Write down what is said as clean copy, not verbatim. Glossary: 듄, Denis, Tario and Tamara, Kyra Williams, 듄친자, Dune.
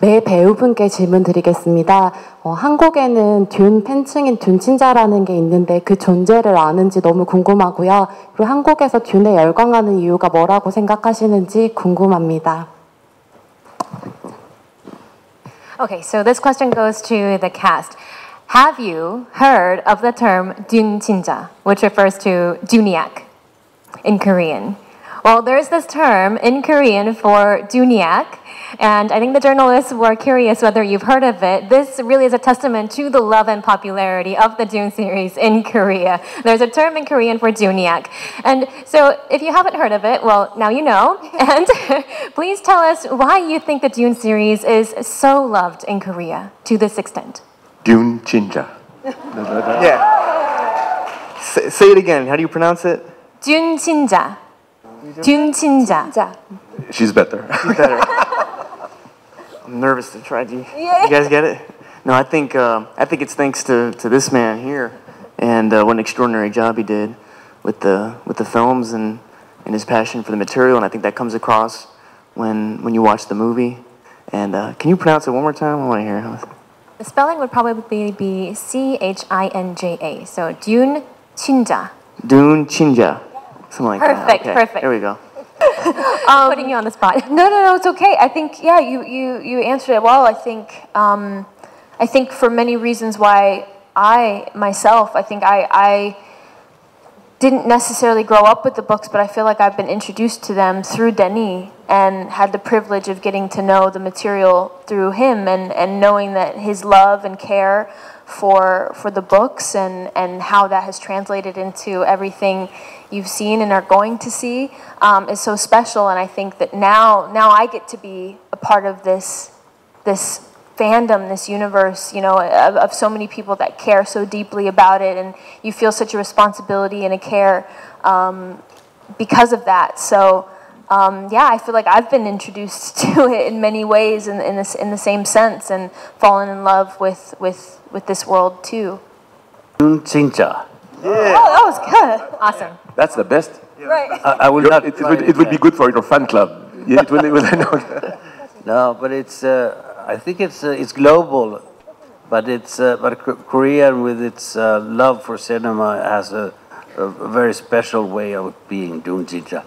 네, 배우분께 질문 드리겠습니다. 한국에는 듄 팬층인 듄친자라는 게 있는데 그 존재를 아는지 너무 궁금하고요. 그리고 한국에서 듄에 열광하는 이유가 뭐라고 생각하시는지 궁금합니다. Okay, so this question goes to the cast. Have you heard of the term 듄친자, which refers to Duniak in Korean? Well, there's this term in Korean for Duniak, and I think the journalists were curious whether you've heard of it. This really is a testament to the love and popularity of the Dune series in Korea. There's a term in Korean for Duniak. And so if you haven't heard of it, well, now you know. And please tell us why you think the Dune series is so loved in Korea to this extent. Dune Jinja. Yeah. Say it again. How do you pronounce it? Dune Jinja. Dune Jinja. She's better. She's better. I'm nervous to try to. You guys get it? No, I think it's thanks to this man here, and what an extraordinary job he did with the films and his passion for the material, and I think that comes across when you watch the movie. And can you pronounce it one more time? I want to hear it. The spelling would probably be C-H-I-N-J-A, so Dune Jinja. Dune Jinja. Something like perfect, that. Okay. Perfect. There we go. Putting you on the spot. No, it's okay. I think, yeah, you answered it well. I think for many reasons why I didn't necessarily grow up with the books, but I feel like I've been introduced to them through Denis and had the privilege of getting to know the material through him and knowing that his love and care for the books and how that has translated into everything you've seen and are going to see is so special. And I think that now I get to be a part of this fandom, this universe, you know, of so many people that care so deeply about it, and you feel such a responsibility and a care because of that. So, yeah, I feel like I've been introduced to it in many ways in the same sense, and fallen in love with this world too. Jinja. Yeah. Oh, that was good. Awesome. That's the best. Yeah. Right. I will not. It would be good for your fan club. Yeah, it will. No, but it's. I think it's global, but Korea with its love for cinema has a very special way of being Dune Jinja.